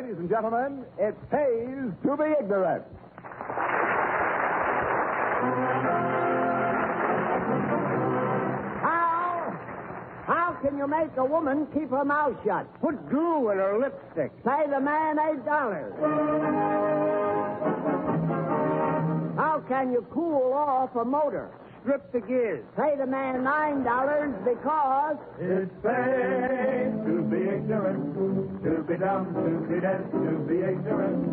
Ladies and gentlemen, it pays to be ignorant. How can you make a woman keep her mouth shut? Put glue in her lipstick. Pay the man $8. How can you cool off a motor? Strip the gears. Pay the man $9 because... It pays to be ignorant, to be dumb, to be dead, to be ignorant.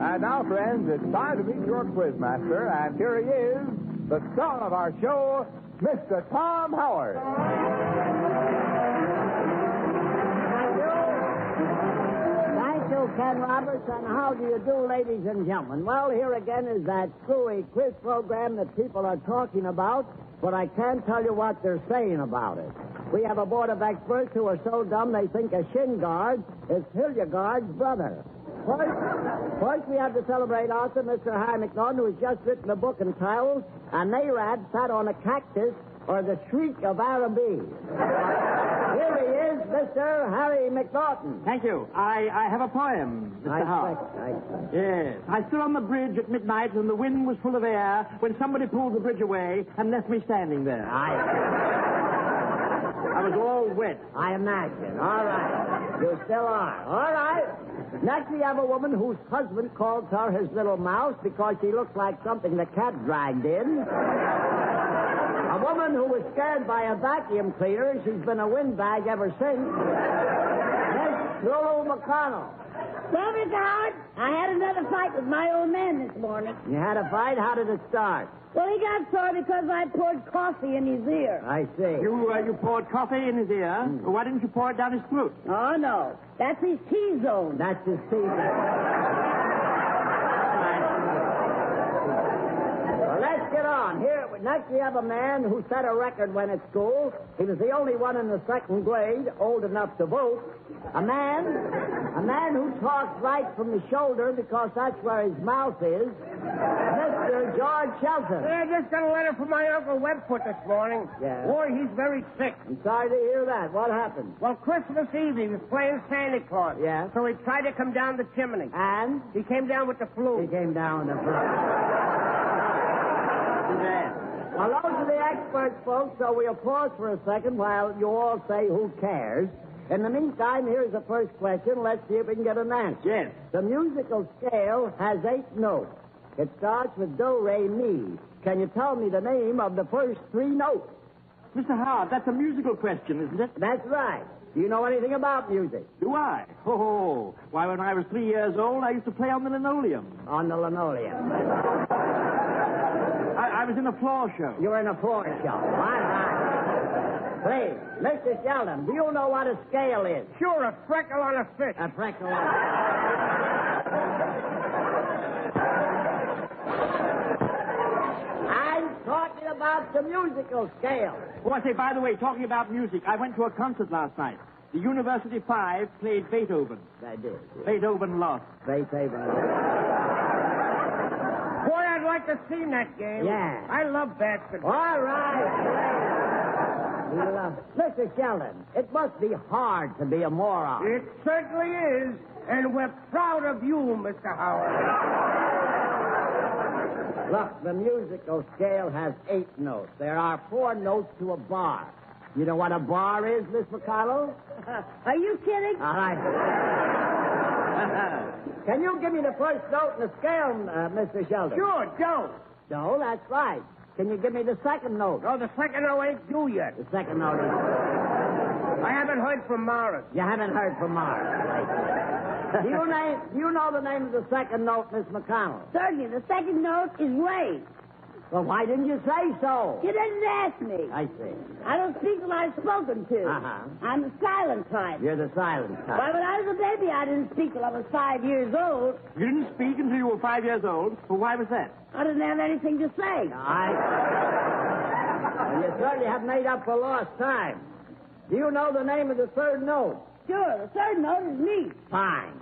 And now, friends, it's time to meet your quizmaster, and here he is, the star of our show, Mr. Tom Howard. Ken Roberts, and how do you do, ladies and gentlemen? Well, here again is that screwy quiz program that people are talking about, but I can't tell you what they're saying about it. We have a board of experts who are so dumb they think a shin guard is Hilliard's brother. First, we have to celebrate author Mr. Hy McDonald, who has just written a book entitled "A Nairab Sat on a Cactus, or the Shriek of Araby." Here he is, Mr. Harry McNaughton. Thank you. I have a poem, Mr. Howard. Yes. I stood on the bridge at midnight and the wind was full of air when somebody pulled the bridge away and left me standing there. I was all wet. I imagine. All right. You still are. All right. Next we have a woman whose husband calls her his little mouse because she looks like something the cat dragged in. A woman who was scared by a vacuum cleaner. She's been a windbag ever since. Miss Bruno McConnell. Well, Mr. Howard, I had another fight with my old man this morning. You had a fight? How did it start? Well, he got sore because I poured coffee in his ear. I see. You poured coffee in his ear? Mm. Why didn't you pour it down his throat? Oh, no. That's his T-zone. That's his T-zone. Let's get on. Here, next we have a man who set a record when at school. He was the only one in the second grade old enough to vote. A man who talks right from the shoulder because that's where his mouth is. Mr. George Shelton. I just got a letter from my Uncle Webfoot this morning. Yeah. Boy, he's very sick. I'm sorry to hear that. What happened? Well, Christmas Eve, he was playing Santa Claus. Yeah. So he tried to come down the chimney. And? He came down with the flu. Well, those are the experts, folks, so we'll pause for a second while you all say who cares. In the meantime, here's the first question. Let's see if we can get an answer. Yes. The musical scale has 8 notes. It starts with do, re, mi. Can you tell me the name of the first 3 notes? Mr. Howard, that's a musical question, isn't it? That's right. Do you know anything about music? Do I? Oh, why, when I was 3 years old, I used to play on the linoleum. On the linoleum. I was in a floor show. You were in a floor show. All right. Please, Mr. Sheldon, do you know what a scale is? Sure, a freckle on a fish. A freckle on a fish. I'm talking about the musical scale. Oh, I say, by the way, talking about music, I went to a concert last night. The University Five played Beethoven. They did. Yeah. Beethoven lost. Beethoven lost. Boy, I'd like to see that game. Yeah. I love basketball. All right. Mr. Sheldon, it must be hard to be a moron. It certainly is, and we're proud of you, Mr. Howard. Look, the musical scale has 8 notes. There are 4 notes to a bar. You know what a bar is, Miss McConnell? Are you kidding? All right. Can you give me the first note in the scale, Mr. Sheldon? Sure, do. No, that's right. Can you give me the second note? Oh, the second note ain't due yet. The second note is I haven't heard from Morris. You haven't heard from Morris. Do you know the name of the second note, Miss McConnell? Certainly. The second note is Ray. Well, why didn't you say so? You didn't ask me. I see. I don't speak till I've spoken to. Uh-huh. I'm the silent type. You're the silent type. Why, when I was a baby, I didn't speak till I was 5 years old. You didn't speak until you were 5 years old? Well, why was that? I didn't have anything to say. Well, you certainly have made up for lost time. Do you know the name of the third note? Sure, the third note is me. Fine.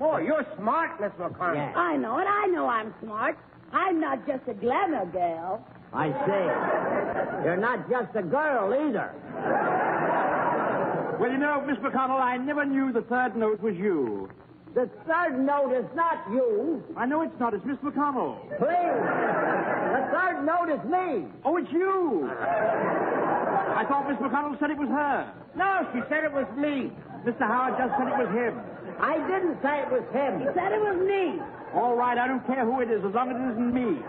Boy, you're smart, Miss McConnell. Yes. I know it. I know I'm smart. I'm not just a glamour gal. I see. You're not just a girl either. Well, you know, Miss McConnell, I never knew the third note was you. The third note is not you. I know it's not. It's Miss McConnell. Please. The third note is me. Oh, it's you. I thought Miss McConnell said it was her. No, she said it was me. Mr. Howard just said it was him. I didn't say it was him. He said it was me. All right, I don't care who it is, as long as it isn't me.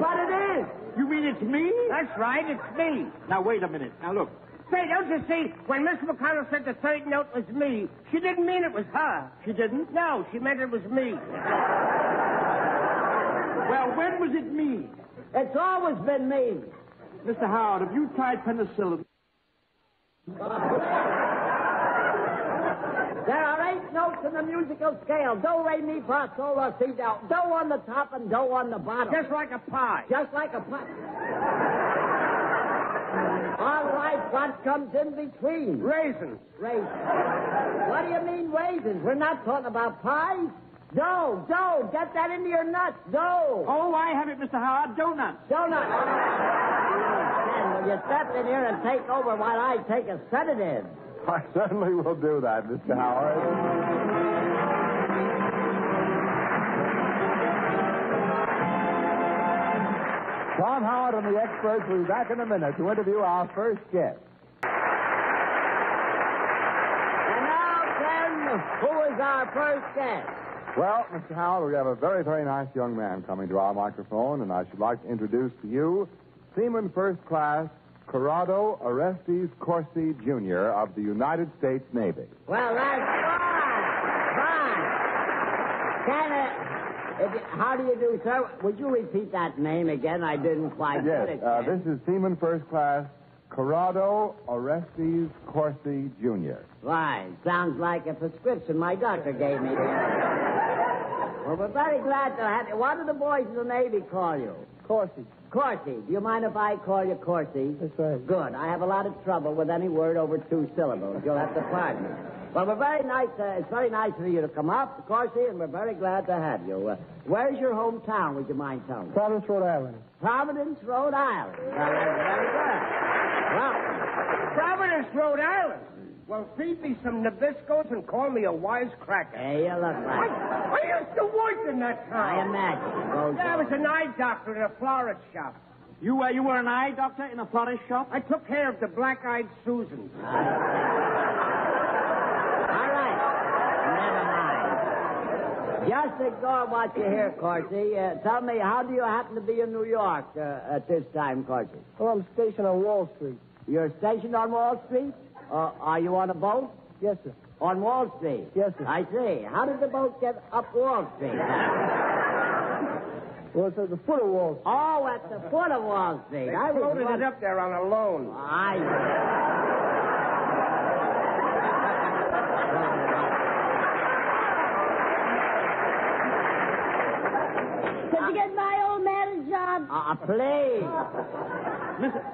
But it is. You mean it's me? That's right, it's me. Now, wait a minute. Now, look. Say, don't you see, when Miss McConnell said the third note was me, she didn't mean it was her. She didn't? No, she meant it was me. Well, when was it me? It's always been me. Mr. Howard, have you tried penicillin? There are 8 notes in the musical scale. Do, re, mi, fa, sol, la, si, do. Do on the top and do on the bottom. Just like a pie. Just like a pie. All right, what comes in between? Raisins. Raisins. What do you mean raisins? We're not talking about pies. Dough. Get that into your nuts. Dough. Oh, I have it, Mr. Howard. Donuts. You step in here and take over while I take a sedative. I certainly will do that, Mr. Howard. Tom Howard and the experts will be back in a minute to interview our first guest. And now, Ken, who is our first guest? Well, Mr. Howard, we have a very, very nice young man coming to our microphone, and I should like to introduce to you Seaman First Class Corrado Orestes Corsi, Jr. of the United States Navy. Well, that's fine. How do you do, sir? Would you repeat that name again? I didn't quite get it. Yes, this is Seaman First Class Corrado Orestes Corsi, Jr. Right. Sounds like a prescription my doctor gave me. Well, we're very glad to have you. What do the boys in the Navy call you? Corsi. Corsi. Do you mind if I call you Corsi? That's right. Good. I have a lot of trouble with any word over 2 syllables. You'll have to pardon me. Well, we're very nice. It's very nice of you to come up, Corsi, and we're very glad to have you. Where's your hometown, would you mind telling me? Providence, Rhode Island. Providence, Rhode Island. Well, that's very good. Well, Providence, Rhode Island? Well, feed me some Nabiscos and call me a wisecracker. Hey, you look like I used to work in that town. I imagine. Yeah, I was an eye doctor in a florist shop. You were an eye doctor in a florist shop? I took care of the black-eyed Susans. All right. Never mind. Just ignore what you hear, Corsi. Tell me, how do you happen to be in New York at this time, Corsi? Well, I'm stationed on Wall Street. You're stationed on Wall Street? Are you on a boat? Yes, sir. On Wall Street? Yes, sir. I see. How did the boat get up Wall Street? Well, it's at the foot of Wall Street. Oh, at the foot of Wall Street. I floated it up there on a loan. Could you get my old man a job? Please.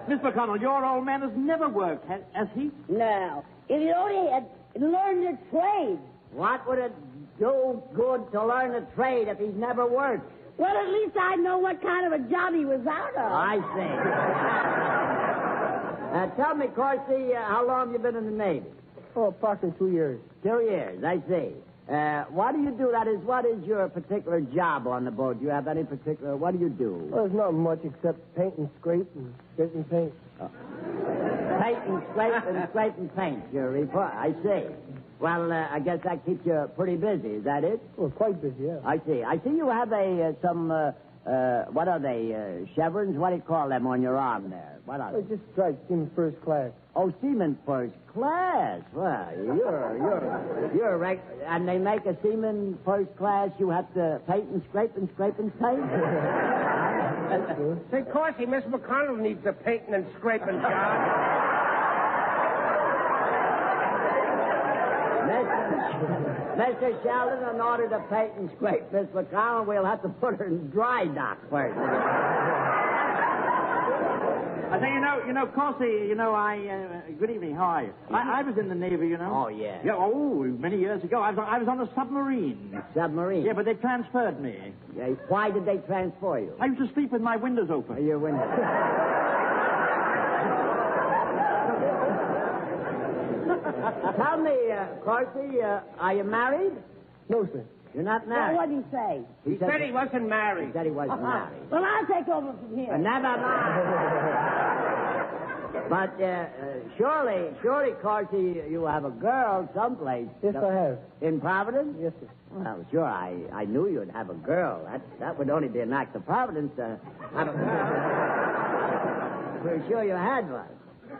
Miss McConnell, your old man has never worked, has he? No. If he only had learned a trade. What would it do good to learn a trade if he's never worked? Well, at least I know what kind of a job he was out of. I see. Tell me, Corsi, how long have you been in the Navy? Oh, approximately 2 years. 2 years, I see. What do you do? That is, what is your particular job on the boat? Do you have any particular... What do you do? Well, there's not much except paint and scrape and scrape and paint. Oh. Paint and scrape and scrape and paint. Your report. I see. Well, I guess that keeps you pretty busy. Is that it? Well, quite busy, yeah. I see. I see you have what are they, chevrons? What do you call them on your arm there? What are they? Just stripes, Seaman First Class. Oh, Seaman First Class. Well, you're right. And they make a Seaman First Class, you have to paint and scrape and scrape and paint? That's good. Say, Corsi, Miss McConnell needs a painting and scraping job. Mr. Sheldon, in order to paint and scrape Miss McConnell, we'll have to put her in dry dock first. I say, Corsi, good evening, how are you? I was in the Navy, you know. Oh, yeah. Many years ago. I was on a submarine. Submarine? Yeah, but they transferred me. Yeah, why did they transfer you? I used to sleep with my windows open. Your windows. Tell me, Corsi, are you married? No, sir. You're not married. Well, what did he say? He said he wasn't married. He said he wasn't married. Well, I'll take over from here. Never mind. But surely, Corsi, you have a girl someplace. Yes, I have. In Providence? Yes, sir. Well, sure, I knew you'd have a girl. That would only be an act of Providence to have a girl. We're sure you had one.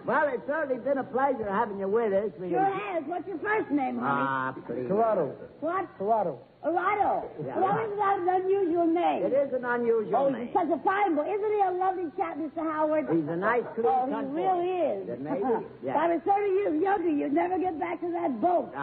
Well, it's certainly been a pleasure having you with us. Sure has. What's your first name, honey? Ah, please. Corrado. What? Corrado. Corrado. Yeah, well, isn't that an unusual name? It is an unusual name. Oh, such a fine boy. Isn't he a lovely chap, Mr. Howard? He's a nice, clean country. He really is. Then maybe. Yeah. By the 30 years younger, you'd never get back to that boat.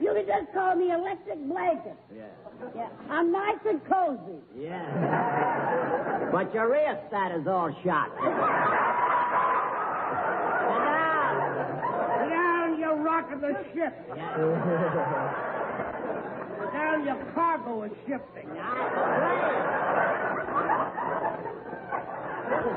You can just call me Electric Blanket. Yeah. I'm nice and cozy. Yeah. But your rheostat is all shot. Sit down. Sit down, you rock of the ship. Yeah. Sit down, your cargo is shifting. This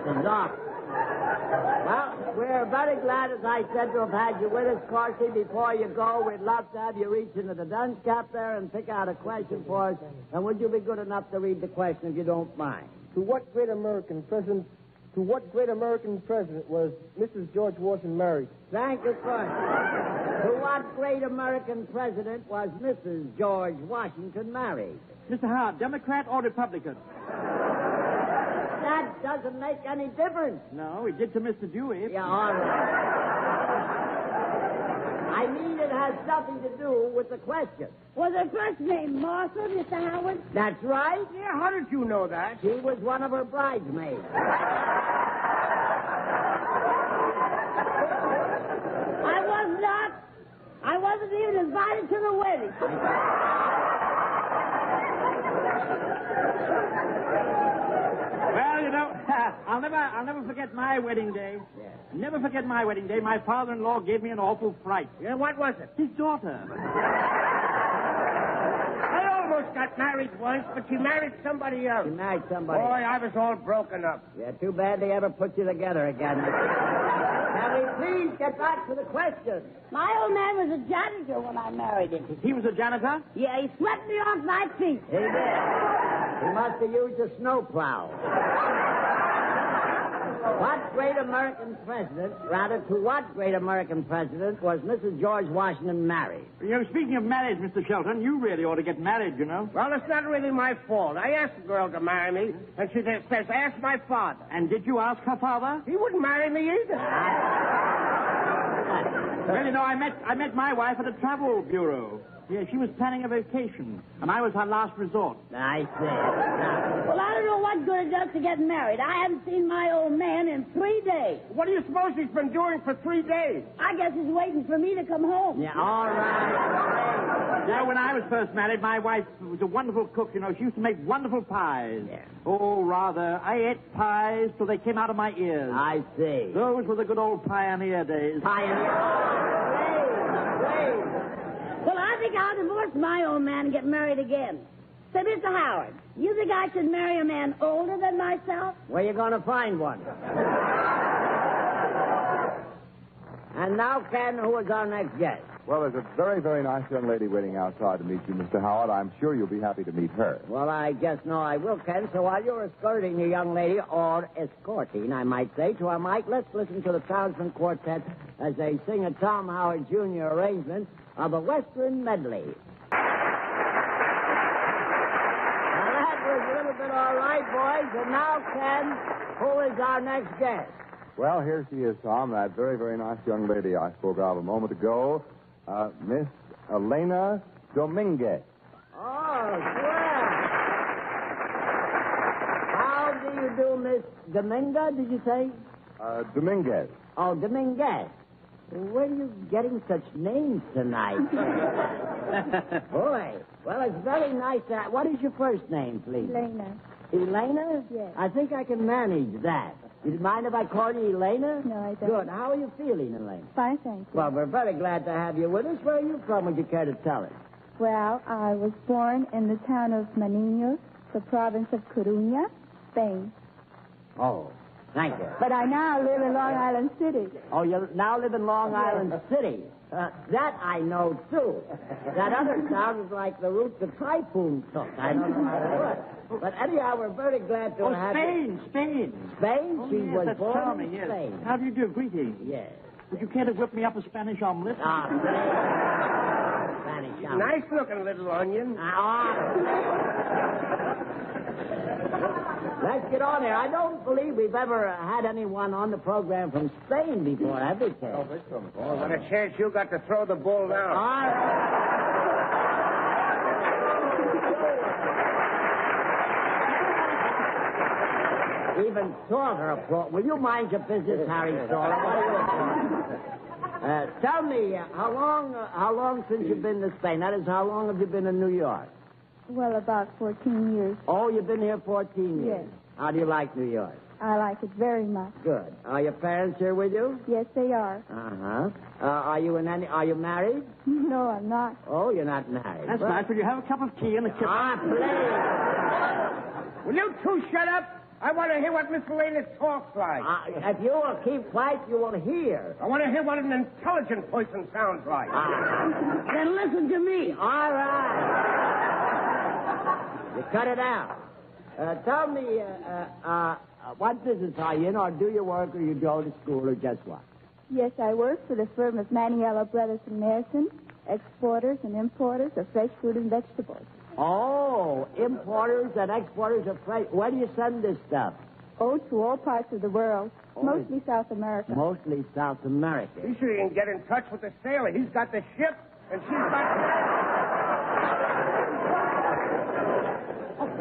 is awful. Well, we're very glad, as I said, to have had you with us, Corsi. Before you go, we'd love to have you reach into the dunce cap there and pick out a question for us. And would you be good enough to read the question if you don't mind? To what great American president was Mrs. George Washington married? Thank you, Corsi. To what great American president was Mrs. George Washington married? Mr. Howard, Democrat or Republican? That doesn't make any difference. No, it did to Mr. Dewey. Yeah, all right. I mean, it has nothing to do with the question. Was her first name Martha, Mr. Howard? That's right. Yeah, how did you know that? She was one of her bridesmaids. I wasn't even invited to the wedding. Well, you know, I'll never forget my wedding day. Yeah. Never forget my wedding day. My father-in-law gave me an awful fright. Yeah, what was it? His daughter. I almost got married once, but she married somebody else. Boy, I was all broken up. Yeah, too bad they ever put you together again. Now, please get back to the question. My old man was a janitor when I married him. He was a janitor? Yeah, he swept me off my feet. He did. He must have used a snowplow. To what great American president was Mrs. George Washington married? You know, speaking of marriage, Mr. Shelton, you really ought to get married, you know. Well, it's not really my fault. I asked the girl to marry me, and she says, ask my father. And did you ask her father? He wouldn't marry me either. Well, you know, I met my wife at a travel bureau. Yeah, she was planning a vacation, and I was her last resort. I see. Well, I don't know what good it does to get married. I haven't seen my old man in 3 days. What do you suppose he's been doing for 3 days? I guess he's waiting for me to come home. Yeah, all right. Now, when I was first married, my wife was a wonderful cook, you know. She used to make wonderful pies. Yeah. Oh, rather. I ate pies till they came out of my ears. I see. Those were the good old pioneer days. Well, I think I'll divorce my old man and get married again. Say, Mr. Howard, you think I should marry a man older than myself? Where are you going to find one? And now, Ken, who is our next guest? Well, there's a very, very nice young lady waiting outside to meet you, Mr. Howard. I'm sure you'll be happy to meet her. Well, I guess no, I will, Ken. So while you're escorting the young lady, or escorting, I might say, to our mic, let's listen to the Townsend Quartet as they sing a Tom Howard Jr. arrangement of a Western medley. Now, that was a little bit all right, boys. And now, Ken, who is our next guest? Well, here she is, Tom, that very, very nice young lady I spoke of a moment ago, Miss Elena Dominguez. Oh, sure. How do you do, Miss Dominga, did you say? Dominguez. Oh, Dominguez. Where are you getting such names tonight? Boy, well, it's very nice to have. What is your first name, please? Elena. Elena? Yes. I think I can manage that. You mind if I call you Elena? No, I don't. Good. How are you feeling, Elena? Fine, thank you. Well, we're very glad to have you with us. Where are you from? Would you care to tell us? Well, I was born in the town of Maninho, the province of Coruña, Spain. Oh, thank you. But I now live in Long Island City. Oh, you now live in Long Island City. That I know, too. That other sounds like the route the typhoon took. I don't know how it was. But anyhow, we're very glad to have you. Oh, Spain? Oh, she was born in Spain. How do you do? Greetings. Yes. But you can't have whipped me up a Spanish omelet. Ah, Spanish omelet. Nice-looking little onion. Let's get on here. I don't believe we've ever had anyone on the program from Spain before, have we, Ken? Oh, what a chance you got to throw the ball now. Even Sauter applause. Will you mind your business, Harry Sauter? Tell me, how long since you've been to Spain? That is, how long have you been in New York? Well, about 14 years. Oh, you've been here 14 years? Yes. How do you like New York? I like it very much. Good. Are your parents here with you? Yes, they are. Uh-huh. Are you married? No, I'm not. Oh, you're not married. That's nice. Will you have a cup of tea and a chip? Please. Will you two shut up? I want to hear what Miss Elena talks like. If you will keep quiet, you will hear. I want to hear what an intelligent person sounds like. Then listen to me. All right. You cut it out. Tell me, what business are you in, or do you work, or you go to school, or just what? Yes, I work for the firm of Maniella Brothers and Mason, exporters and importers of fresh fruit and vegetables. Oh, importers and exporters of fresh. Where do you send this stuff? Oh, to all parts of the world. Mostly South America. Mostly South America. You sure you can get in touch with the sailor. He's got the ship, and she's got...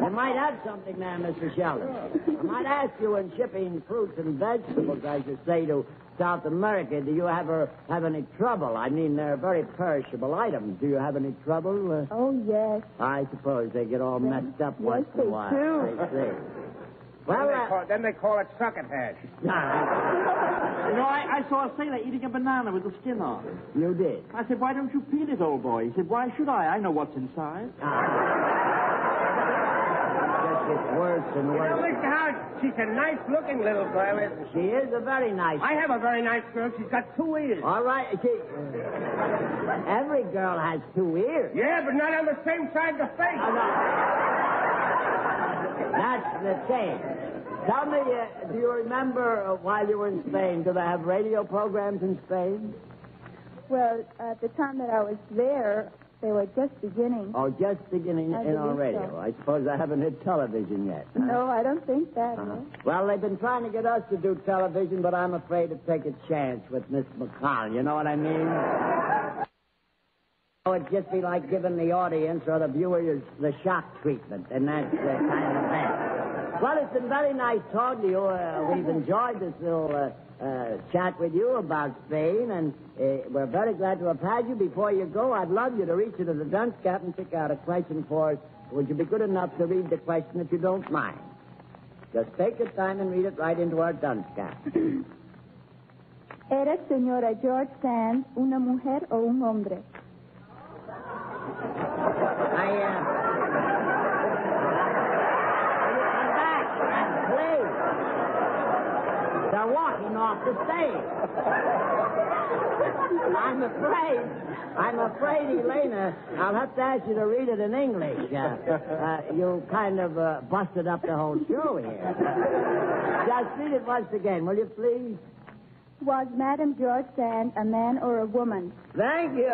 You might have something there, Mr. Sheldon. I might ask you, in shipping fruits and vegetables, as you say, to South America, do you ever have any trouble? I mean, they're very perishable items. Do you have any trouble? Oh, yes. I suppose they get all messed up once in a while. Yes, they do. Well, then they call it sucking hash. You know, I saw a sailor eating a banana with the skin on. You did? I said, why don't you peel it, old boy? He said, why should I? I know what's inside. It's worse and worse. You know, Mr. Howard, she's a nice-looking little girl, isn't she? She is a very nice girl. I have a very nice girl. She's got 2 ears. All right. Every girl has 2 ears. Yeah, but not on the same side of the face. Oh, no. That's the thing. Tell me, do you remember while you were in Spain, do they have radio programs in Spain? Well, at the time that I was there... They were just beginning. Oh, just beginning in our radio. So. I suppose I haven't hit television yet. Huh? No, I don't think that. Uh-huh. No. Well, they've been trying to get us to do television, but I'm afraid to take a chance with Miss McConnell. You know what I mean? Oh, it'd just be like giving the audience or the viewer the shock treatment, and that's kind of bad. Well, it's been very nice talking to you. We've enjoyed this little... chat with you about Spain, and we're very glad to have had you. Before you go, I'd love you to reach into the dunce cap and pick out a question for us. Would you be good enough to read the question if you don't mind? Just take your time and read it right into our dunce cap. ¿Eres señora George Sand una mujer o un hombre? They're walking off the stage. I'm afraid, Elena, I'll have to ask you to read it in English. You kind of busted up the whole show here. Just read it once again, will you please? Was Madame George Sand a man or a woman? Thank you.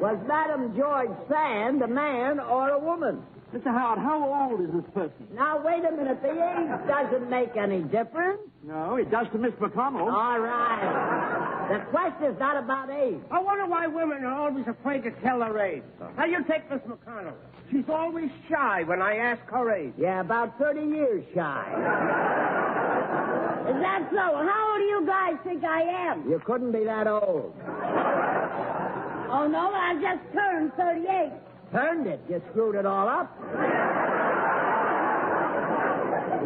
Was Madame George Sand a man or a woman? Mr. Howard, how old is this person? Now, wait a minute. The age doesn't make any difference. No, it does to Miss McConnell. All right. The question's not about age. I wonder why women are always afraid to tell their age. Now, you take Miss McConnell. She's always shy when I ask her age. Yeah, about 30 years shy. Is that so? How old do you guys think I am? You couldn't be that old. Oh, no, I just turned 38. Turned it. You screwed it all up.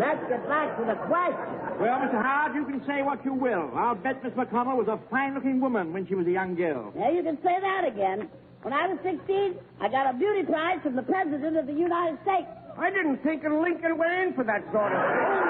Let's get back to the question. Well, Mr. Howard, you can say what you will. I'll bet Miss McConnell was a fine-looking woman when she was a young girl. Yeah, you can say that again. When I was 16, I got a beauty prize from the President of the United States. I didn't think Lincoln went in for that sort of thing.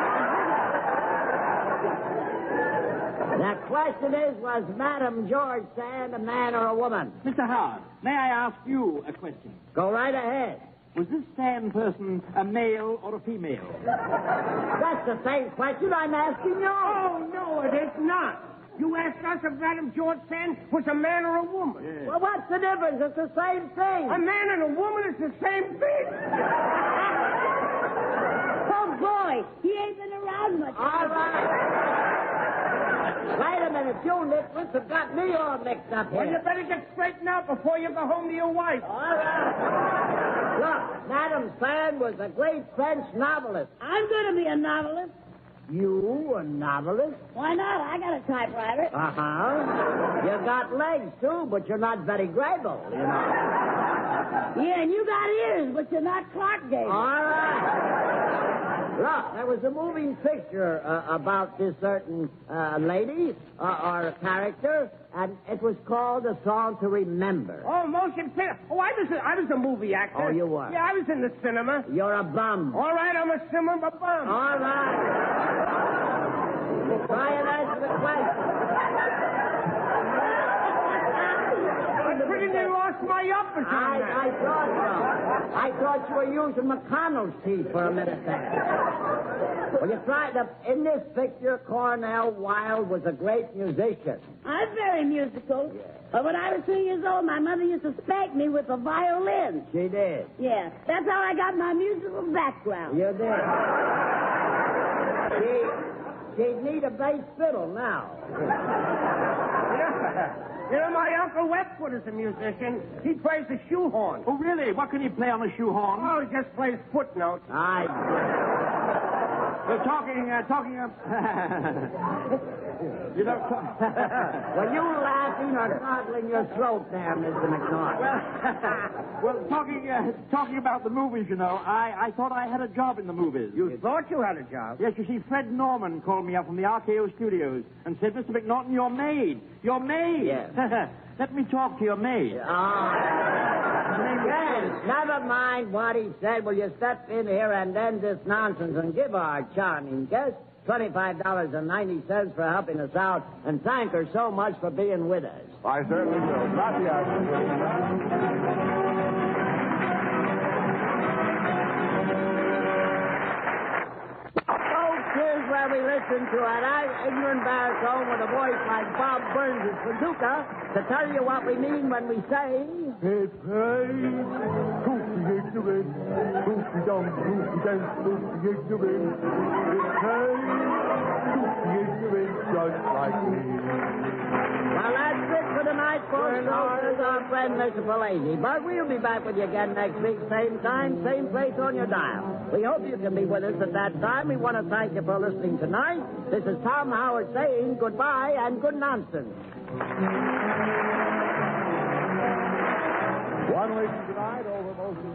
The question is, was Madam George Sand a man or a woman? Mr. Howard, may I ask you a question? Go right ahead. Was this Sand person a male or a female? That's the same question I'm asking you. Oh, no, it is not. You asked us if Madam George Sand was a man or a woman. Yes. Well, what's the difference? It's the same thing. A man and a woman is the same thing. Oh, boy, he ain't been around much. All right. Wait a minute. You, Nicholas, have got me all mixed up here. Well, you better get straightened out before you go home to your wife. All right. Look, Madam Sand was a great French novelist. I'm going to be a novelist. You, a novelist? Why not? I got a typewriter. Uh-huh. You got legs, too, but you're not Betty Grable, you know. Yeah, and you got ears, but you're not Clark Gable. All right. Look, there was a moving picture about this certain lady or character, and it was called A Song to Remember. Oh, motion picture. Oh, I was a movie actor. Oh, you were? Yeah, I was in the cinema. You're a bum. All right, I'm a cinema bum. All right. Try and answer the question. I pretty nearly lost my uppers. I thought so. I thought you were using McConnell's teeth for a minute there. Well, you tried to... In this picture, Cornell Wilde was a great musician. I'm very musical. Yeah. But when I was 3 years old, my mother used to spank me with a violin. She did? Yeah. That's how I got my musical background. You did. She'd need a bass fiddle now. Yeah. You know, my Uncle Westwood is a musician. He plays the shoehorn. Oh, really? What can he play on the shoehorn? Oh, he just plays footnotes. We're talking. You don't talk. Well, you laughing or coddling your throat there, Mr. McNaught? Well, talking about the movies, you know, I thought I had a job in the movies. You thought you had a job? Yes, you see, Fred Norman called me up from the RKO studios and said, Mr. McNaughton, your maid. Your maid. Yes. Let me talk to your maid. Yes, never mind what he said. Will you step in here and end this nonsense and give our charming guest $25.90 for helping us out and thank her so much for being with us? I certainly will. Folks, here's where we listen to an ignorant baritone with a voice like Bob Burns' Paducah to tell you what we mean when we say... It pays to be ignorant, to be dumb, to be dense, to be ignorant. It pays to be ignorant just like me. Well, that's it for tonight, folks. This is our friend, Mr. Pallese. But we'll be back with you again next week, same time, same place on your dial. We hope you can be with us at that time. We want to thank you for listening tonight. This is Tom Howard saying goodbye and good nonsense. One lady tonight over most